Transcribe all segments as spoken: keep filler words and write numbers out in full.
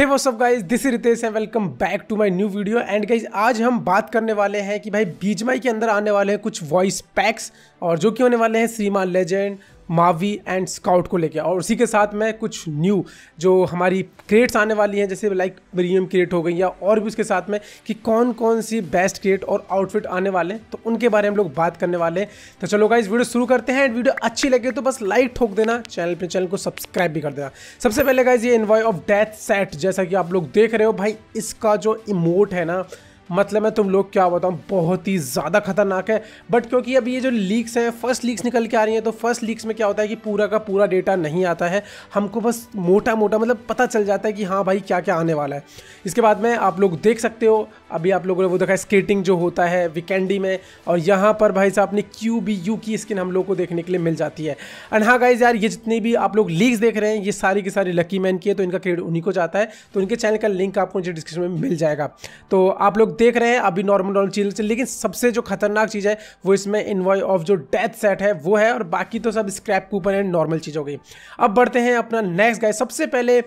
हे वो सब guys, this is Ritesh है, welcome back to my new video. And guys आज हम बात करने वाले हैं कि भाई बीजीएमआई के अंदर आने वाले हैं कुछ वॉइस पैक्स और जो कि होने वाले हैं श्रीमान लेजेंड, मावी एंड स्काउट को लेके, और उसी के साथ में कुछ न्यू जो हमारी क्रेट्स आने वाली हैं जैसे लाइक प्रीमियम क्रेट हो गई या और भी उसके साथ में कि कौन कौन सी बेस्ट क्रेट और आउटफिट आने वाले हैं, तो उनके बारे में हम लोग बात करने वाले हैं। तो चलो गाइस वीडियो शुरू करते हैं। एंड वीडियो अच्छी लगे तो बस लाइक ठोक देना, चैनल पे चैनल को सब्सक्राइब भी कर देना। सबसे पहले गाइज ये एनवॉय ऑफ डेथ सेट, जैसा कि आप लोग देख रहे हो भाई इसका जो इमोट है ना, मतलब मैं तुम लोग क्या बताऊं, बहुत ही ज़्यादा खतरनाक है। बट क्योंकि अभी ये जो लीक्स हैं, फर्स्ट लीक्स निकल के आ रही हैं, तो फर्स्ट लीक्स में क्या होता है कि पूरा का पूरा डेटा नहीं आता है, हमको बस मोटा मोटा मतलब पता चल जाता है कि हाँ भाई क्या क्या आने वाला है। इसके बाद में आप लोग देख सकते हो, अभी आप लोगों ने वो देखा स्केटिंग जो होता है वीकेंडी में, और यहाँ पर भाई साहब ने क्यू बी यू की स्किन हम लोग को देखने के लिए मिल जाती है। एंड हाँ गाइज यार, ये जितनी भी आप लोग लीक्स देख रहे हैं ये सारी की सारी लकी मैन की है, तो इनका क्रेडिट उन्हीं को जाता है। तो इनके चैनल का लिंक आपको मुझे डिस्क्रिप्शन में मिल जाएगा। तो आप लोग देख रहे हैं अभी नॉर्मल नॉर्मल चीज चल, लेकिन सबसे जो खतरनाक चीज़ है वो इसमें इनवॉय ऑफ जो डेथ सेट है वो है, और बाकी तो सब स्क्रैप कूपन एंड नॉर्मल चीज़ हो गई। अब बढ़ते हैं अपना नेक्स्ट गाइस, सबसे पहले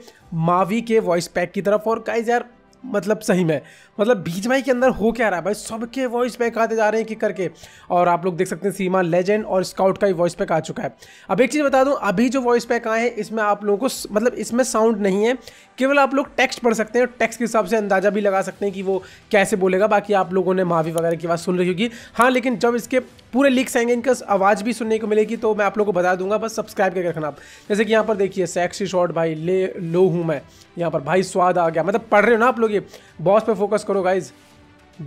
मावी के वॉइस पैक की तरफ। और गाइस यार मतलब सही में मतलब बीजीएमआई के अंदर हो क्या रहा है भाई, सबके वॉइस पैक आते जा रहे हैं कि करके, और आप लोग देख सकते हैं श्रीमान लेजेंड और स्काउट का ही वॉइस पैक आ चुका है। अब एक चीज़ बता दूं, अभी जो वॉइस पैक आए हैं इसमें आप लोगों को मतलब इसमें साउंड नहीं है, केवल आप लोग टेक्स्ट पढ़ सकते हैं, टेक्स्ट के हिसाब से अंदाजा भी लगा सकते हैं कि वो कैसे बोलेगा। बाकी आप लोगों ने मावी वगैरह की आवाज़ सुन रही होगी। हाँ लेकिन जब इसके पूरे लीक्स आएंगे इनका आवाज़ भी सुनने को मिलेगी, तो मैं आप लोगों को बता दूंगा, बस सब्सक्राइब करके रखना आप। जैसे कि यहाँ पर देखिए सेक्सी शॉट भाई ले लो हूँ मैं, यहाँ पर भाई स्वाद आ गया, मतलब पढ़ रहे हो ना आप लोग, ये बॉस पे फोकस करो गाइज।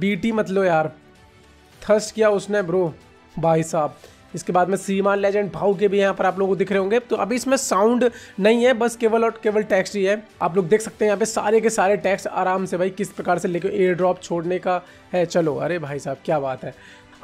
बीटी मत लो यार, थर्स्ट किया उसने ब्रो भाई साहब। इसके बाद में श्रीमान लेजेंड भाव के भी यहाँ पर आप लोगों को दिख रहे होंगे। तो अभी इसमें साउंड नहीं है, बस केवल और केवल टेक्स्ट ही है। आप लोग देख सकते हैं यहाँ पे सारे के सारे टेक्स्ट आराम से भाई किस प्रकार से लेके एयर ड्रॉप छोड़ने का है। चलो अरे भाई साहब क्या बात है।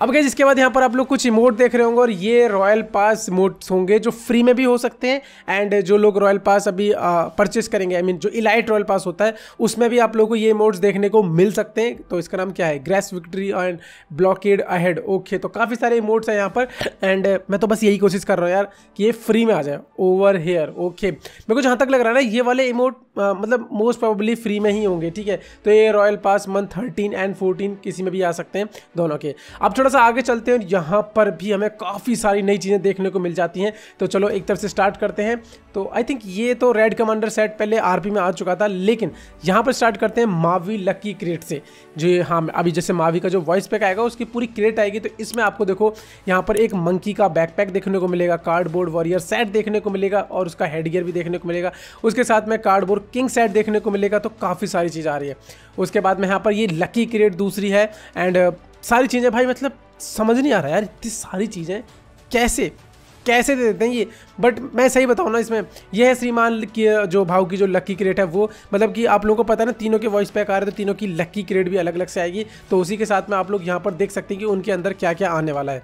अब गाइस इसके बाद यहाँ पर आप लोग कुछ इमोट देख रहे होंगे, और ये रॉयल पास इमोट्स होंगे जो फ्री में भी हो सकते हैं। एंड जो लोग रॉयल पास अभी परचेस करेंगे, आई मीन जो इलाइट रॉयल पास होता है उसमें भी आप लोगों को ये इमोट्स देखने को मिल सकते हैं। तो इसका नाम क्या है, grace victory and blockade ahead. Okay तो काफ़ी सारे इमोट्स हैं यहाँ पर, एंड मैं तो बस यही कोशिश कर रहा हूँ यार कि ये फ्री में आ जाए। ओवर हेयर ओके, मेरे को जहाँ तक लग रहा है ना ये वाले इमोट मतलब मोस्ट प्रोबेबली फ्री में ही होंगे, ठीक है। तो ये royal pass month thirteen and fourteen किसी में भी आ सकते हैं दोनों के। अब थोड़ा सा आगे चलते हैं, यहाँ पर भी हमें काफ़ी सारी नई चीज़ें देखने को मिल जाती हैं। तो चलो एक तरफ से स्टार्ट करते हैं। तो आई थिंक ये तो रेड कमांडर सेट पहले आरपी में आ चुका था, लेकिन यहाँ पर स्टार्ट करते हैं मावी लकी क्रेट से। जो हाँ अभी जैसे मावी का जो वॉइस पैक आएगा उसकी पूरी क्रेट आएगी, तो इसमें आपको देखो यहाँ पर एक मंकी का बैकपैक देखने को मिलेगा, कार्डबोर्ड वॉरियर सेट देखने को मिलेगा और उसका हेडगियर भी देखने को मिलेगा, उसके साथ में कार्डबोर्ड किंग सेट देखने को मिलेगा। तो काफ़ी सारी चीज़ आ रही है। उसके बाद में यहाँ पर ये लकी क्रेट दूसरी है, एंड सारी चीज़ें भाई मतलब समझ नहीं आ रहा यार, इतनी सारी चीज़ें कैसे कैसे दे देते हैं ये। बट मैं सही बताऊँ ना, इसमें यह है श्रीमान की जो भाव की जो लकी क्रेट है वो, मतलब कि आप लोगों को पता है ना तीनों के वॉइस पैक आ रहे हैं, तो तीनों की लकी क्रेट भी अलग अलग से आएगी। तो उसी के साथ में आप लोग यहाँ पर देख सकते हैं कि उनके अंदर क्या क्या आने वाला है।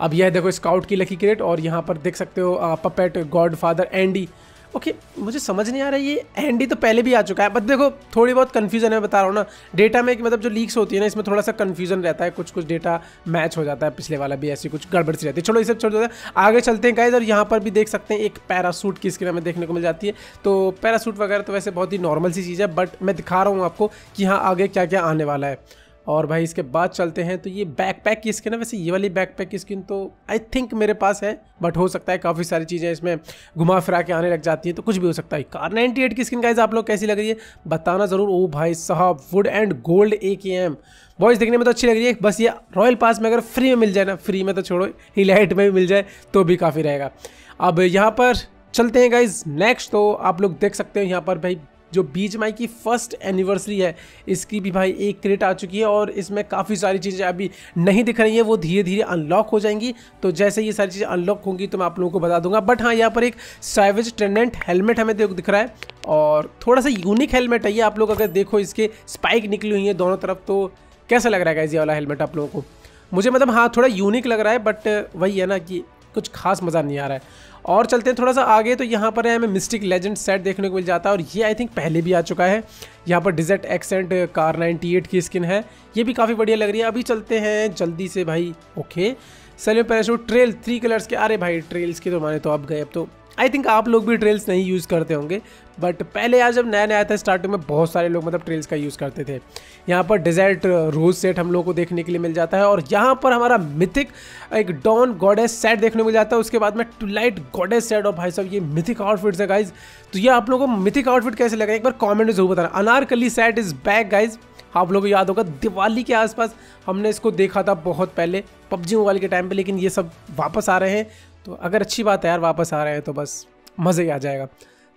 अब यह देखो स्काउट की लकी क्रेट, और यहाँ पर देख सकते हो puppet godfather Andy. Okay okay, मुझे समझ नहीं आ रहा है, ये एंडी तो पहले भी आ चुका है, बट देखो थोड़ी बहुत कन्फ्यूजन है, बता रहा हूँ ना डेटा में, मतलब जो लीक्स होती है ना इसमें थोड़ा सा कन्फ्यूजन रहता है, कुछ कुछ डेटा मैच हो जाता है, पिछले वाला भी ऐसी कुछ गड़बड़ सी रहती है। चलो ये सब छोड़ देते हैं, आगे चलते हैं गाइज। और यहाँ पर भी देख सकते हैं एक पैरासूट की स्क्रीन हमें देखने को मिल जाती है। तो पैरासूट वगैरह तो वैसे बहुत ही नॉर्मल सी चीज़ है, बट मैं दिखा रहा हूँ आपको कि हाँ आगे क्या क्या आने वाला है। और भाई इसके बाद चलते हैं, तो ये बैकपैक की स्किन है, वैसे ये वाली बैकपैक की स्किन तो आई थिंक मेरे पास है, बट हो सकता है काफ़ी सारी चीज़ें इसमें घुमा फिरा के आने लग जाती हैं, तो कुछ भी हो सकता है। कार अट्ठानवे की स्किन गाइस आप लोग कैसी लग रही है बताना ज़रूर। ओ भाई साहब वुड एंड गोल्ड ए के एम वॉइस देखने में तो अच्छी लग रही है, बस ये रॉयल पास में अगर फ्री में मिल जाए ना, फ्री में तो छोड़ो इलाइट में भी मिल जाए तो भी काफ़ी रहेगा। अब यहाँ पर चलते हैं गाइज नेक्स्ट, तो आप लोग देख सकते हो यहाँ पर भाई जो बीजीएमआई की फर्स्ट एनिवर्सरी है इसकी भी भाई एक क्रेट आ चुकी है, और इसमें काफ़ी सारी चीज़ें अभी नहीं दिख रही हैं, वो धीरे धीरे अनलॉक हो जाएंगी। तो जैसे ये सारी चीज़ें अनलॉक होंगी तो मैं आप लोगों को बता दूंगा। बट हाँ यहाँ पर एक सैवेज ट्रेंडेंट हेलमेट हमें दिख रहा है, और थोड़ा सा यूनिक हेलमेट है ये। आप लोग अगर देखो इसके स्पाइक निकली हुई है दोनों तरफ, तो कैसा लग रहा है गाइस ये वाला हेलमेट आप लोगों को? मुझे मतलब हाँ थोड़ा यूनिक लग रहा है, बट वही है ना कि कुछ खास मज़ा नहीं आ रहा है। और चलते हैं थोड़ा सा आगे, तो यहाँ पर है हमें मिस्टिक लेजेंड सेट देखने को मिल जाता है, और ये आई थिंक पहले भी आ चुका है। यहाँ पर डिजर्ट एक्सेंट कार अट्ठानवे की स्किन है, ये भी काफ़ी बढ़िया लग रही है। अभी चलते हैं जल्दी से भाई। Okay salute parachute trail three colours के, अरे भाई ट्रेल्स के तो माने तो अब गए, अब तो आई थिंक आप लोग भी ट्रेल्स नहीं यूज़ करते होंगे, बट पहले यार जब नया नया आया था स्टार्टिंग में बहुत सारे लोग मतलब ट्रेल्स का यूज़ करते थे। यहाँ पर डिजर्ट रोज सेट हम लोग को देखने के लिए मिल जाता है, और यहाँ पर हमारा मिथिक एक डॉन गॉडेस सेट देखने को मिल जाता है, उसके बाद में ट्विलाइट गॉडेस सेट। और भाई साहब ये मिथिक आउटफिट्स है गाइज, तो ये आप लोगों को मिथिक आउटफिट कैसे लग रहा है एक बार कॉमेंट में जरूर बताना। Anarkali set is back guys, आप लोगों को याद होगा दिवाली के आसपास हमने इसको देखा था बहुत पहले पबजी मोबाइल के टाइम पे, लेकिन ये सब वापस आ रहे हैं। तो अगर अच्छी बात है यार वापस आ रहे हैं तो बस मज़ा ही आ जाएगा।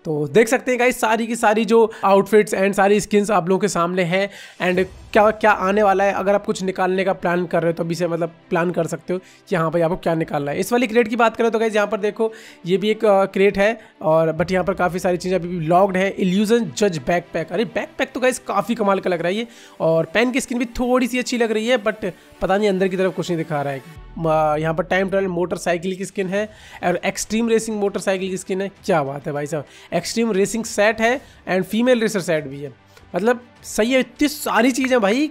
तो देख सकते हैं गाइस सारी की सारी जो आउटफिट्स एंड सारी स्किन्स आप लोगों के सामने हैं, एंड क्या क्या आने वाला है। अगर आप कुछ निकालने का प्लान कर रहे हो तो अभी से मतलब प्लान कर सकते हो कि यहाँ पर आपको क्या निकालना है। इस वाली क्रेट की बात करें तो गाइस यहाँ पर देखो ये भी एक क्रेट है, और बट यहाँ पर काफ़ी सारी चीज़ें अभी भी लॉक्ड है। इल्यूजन जज बैकपैक, अरे बैकपैक तो गाइस काफ़ी कमाल का लग रहा है ये, और पेन की स्किन भी थोड़ी सी अच्छी लग रही है, बट पता नहीं अंदर की तरफ कुछ नहीं दिखा रहा है। यहाँ पर टाइम ट्रायल मोटरसाइकिल की स्किन है, और एक्सट्रीम रेसिंग मोटरसाइकिल की स्किन है। क्या बात है भाई साहब, एक्सट्रीम रेसिंग सेट है एंड फीमेल रेसर सेट भी है, मतलब सही है। इतनी सारी चीज़ें भाई,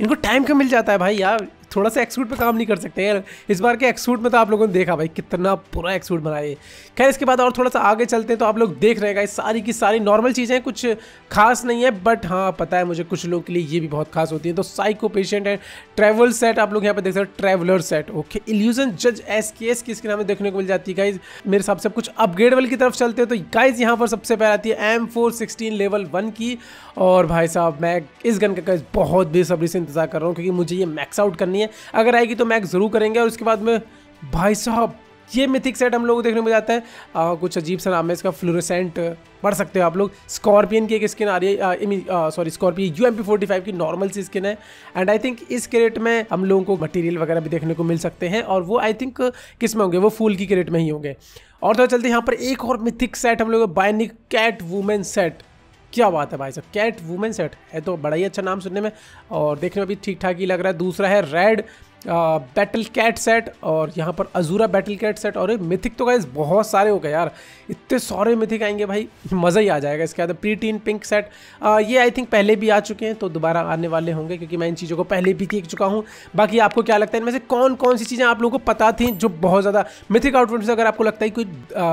इनको टाइम कम मिल जाता है भाई यार, थोड़ा सा एक्सूट पे काम नहीं कर सकते यार। इस बार के एक्सूट में तो आप लोगों ने देखा भाई कितना पूरा एक्सूट बनाए। खैर इसके बाद और थोड़ा सा आगे चलते हैं, तो आप लोग देख रहे हैं सारी की सारी नॉर्मल चीज़ें, कुछ खास नहीं है, बट हाँ पता है मुझे कुछ लोगों के लिए ये भी बहुत खास होती है। तो psycho patient and travel set आप लोग यहाँ पर देख सकते हो, ट्रैवलर सेट ओके। इल्यूजन जज एस के एस की स्क्रीन हमें देखने को मिल जाती है गाइज। मेरे हिसाब से कुछ अपग्रेड लेवल की तरफ चलते हैं, तो गाइज यहाँ पर सबसे पहले आती है M four sixteen level one की, और भाई साहब मैं इस गन का गाइज बहुत बेसब्री से इंतजार कर रहा हूँ, क्योंकि मुझे ये मैक्स आउट करनी है। अगर आएगी तो मैक जरूर करेंगे। और उसके बाद में भाई साहब ये मिथिक सेट हम लोगों को देखने को जाता है, आ, कुछ अजीब सा नाम है इसका, फ्लोरेसेंट पढ़ सकते हो आप लोग। स्कॉर्पियन की एक स्किन आ रही है, sorry scorpion U M P forty five की नॉर्मल सी स्किन है, एंड आई थिंक इस क्रेट में हम लोगों को मटेरियल वगैरह भी देखने को मिल सकते हैं, और वो आई थिंक किस में होंगे, वो फूल की क्रेट में ही होंगे। और तो चलते यहाँ पर एक और मिथिक सेट हम लोग, बायनिक कैट वूमेन सेट। क्या बात है भाई साहब, कैट वूमेन सेट है तो बड़ा ही अच्छा नाम सुनने में और देखने में भी ठीक ठाक ही लग रहा है। दूसरा है रेड बैटल कैट सेट, और यहाँ पर अजूरा बैटल कैट सेट। और मिथिक तो गाइस बहुत सारे हो गए यार, इतने सारे मिथिक आएंगे भाई, मज़ा ही आ जाएगा। इसके बाद प्री टीन पिंक सेट, आ, ये आई थिंक पहले भी आ चुके हैं तो दोबारा आने वाले होंगे, क्योंकि मैं इन चीज़ों को पहले भी देख चुका हूँ। बाकी आपको क्या लगता है इनमें से कौन कौन सी चीज़ें आप लोगों को पता थी जो बहुत ज़्यादा मिथिक आउटफिट से, अगर आपको लगता है कोई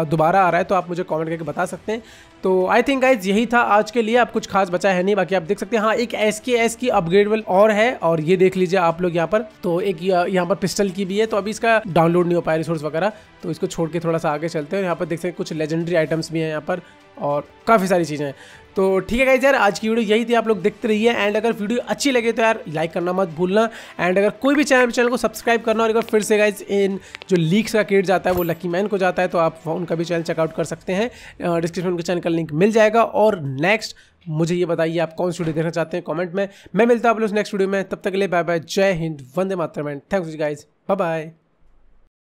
दोबारा आ रहा है तो आप मुझे कॉमेंट करके बता सकते हैं। तो आई थिंक गाइज यही था आज के लिए, आप कुछ खास बचा है नहीं। बाकी आप देख सकते हैं हाँ एक एस के एस की अपग्रेडेबल और है, और ये देख लीजिए आप लोग यहाँ पर, तो एक यहाँ पर पिस्टल की भी है। तो अभी इसका डाउनलोड नहीं हो पाया रिसोर्स वगैरह, तो इसको छोड़ के थोड़ा सा आगे चलते हैं। यहाँ पर देख सकते हैं कुछ लेजेंडरी आइटम्स भी हैं यहाँ पर, और काफ़ी सारी चीज़ें हैं। तो ठीक है गाइस यार आज की वीडियो यही थी, आप लोग देखते रहिए। एंड अगर वीडियो अच्छी लगे तो यार लाइक करना मत भूलना, एंड अगर कोई भी चैनल चैनल को सब्सक्राइब करना। और अगर फिर से गाइस इन जो लीक्स का क्रेडिट जाता है वो लकी मैन को जाता है, तो आप उनका भी चैनल चेकआउट कर सकते हैं, डिस्क्रिप्शन के चैनल का लिंक मिल जाएगा। और नेक्स्ट मुझे ये बताइए आप कौन सी वीडियो देखना चाहते हैं कॉमेंट में, मैं मिलता हूँ आप लोग नेक्स्ट वीडियो में। तब तक के लिए बाय बाय, जय हिंद, वंदे मातरम, थैंक्स गाइज, बाय बाय।